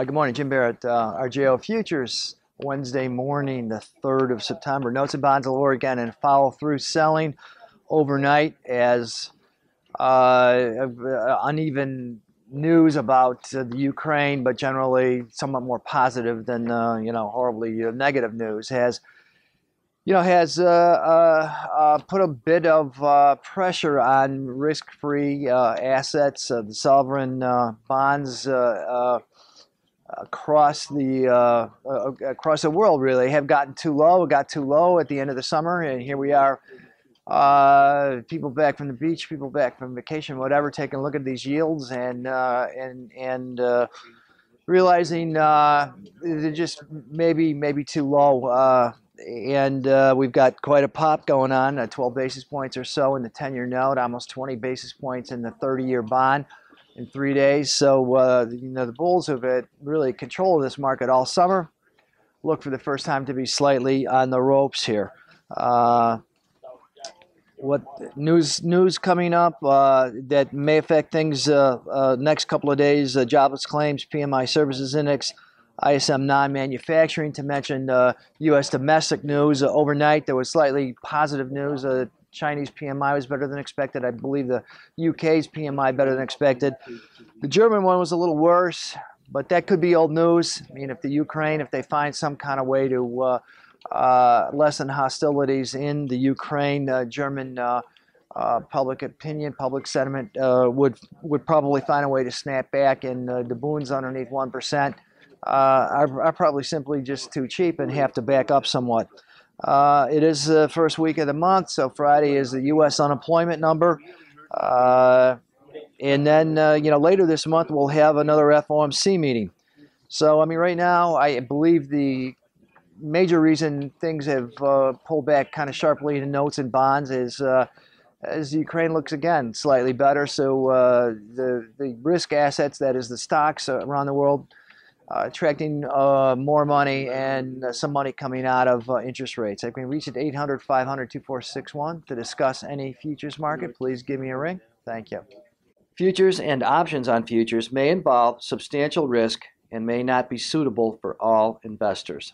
Good morning, Jim Barrett, RJO Futures, Wednesday morning, the 3rd of September. Notes and bonds lower again and follow through selling overnight as uneven news about the Ukraine, but generally somewhat more positive than horribly negative news has put a bit of pressure on risk-free assets, the sovereign bonds across the world really have gotten too low. It got too low at the end of the summer, and here we are. People back from the beach, people back from vacation, whatever, taking a look at these yields and realizing they're just maybe too low. And we've got quite a pop going on, 12 basis points or so in the 10-year note, almost 20 basis points in the 30-year bond in 3 days. So the bulls have had really control of this market all summer. Look for the first time to be slightly on the ropes here. What news coming up that may affect things next couple of days? Jobless claims, PMI services index, ISM non-manufacturing, to mention U.S. domestic news. Overnight, there was slightly positive news. Chinese PMI was better than expected. I believe the UK's PMI better than expected. The German one was a little worse, but that could be old news. I mean, if they find some kind of way to lessen hostilities in the Ukraine, German public opinion, public sentiment would probably find a way to snap back, and the boons underneath 1% are probably simply just too cheap and have to back up somewhat. It is the first week of the month, so Friday is the U.S. unemployment number, and then later this month we'll have another FOMC meeting. So I mean, right now I believe the major reason things have pulled back kind of sharply in notes and bonds is as Ukraine looks again slightly better. So the risk assets, that is the stocks around the world, attracting more money and some money coming out of interest rates. If we reach at 800-500-2461 to discuss any futures market, please give me a ring. Thank you. Futures and options on futures may involve substantial risk and may not be suitable for all investors.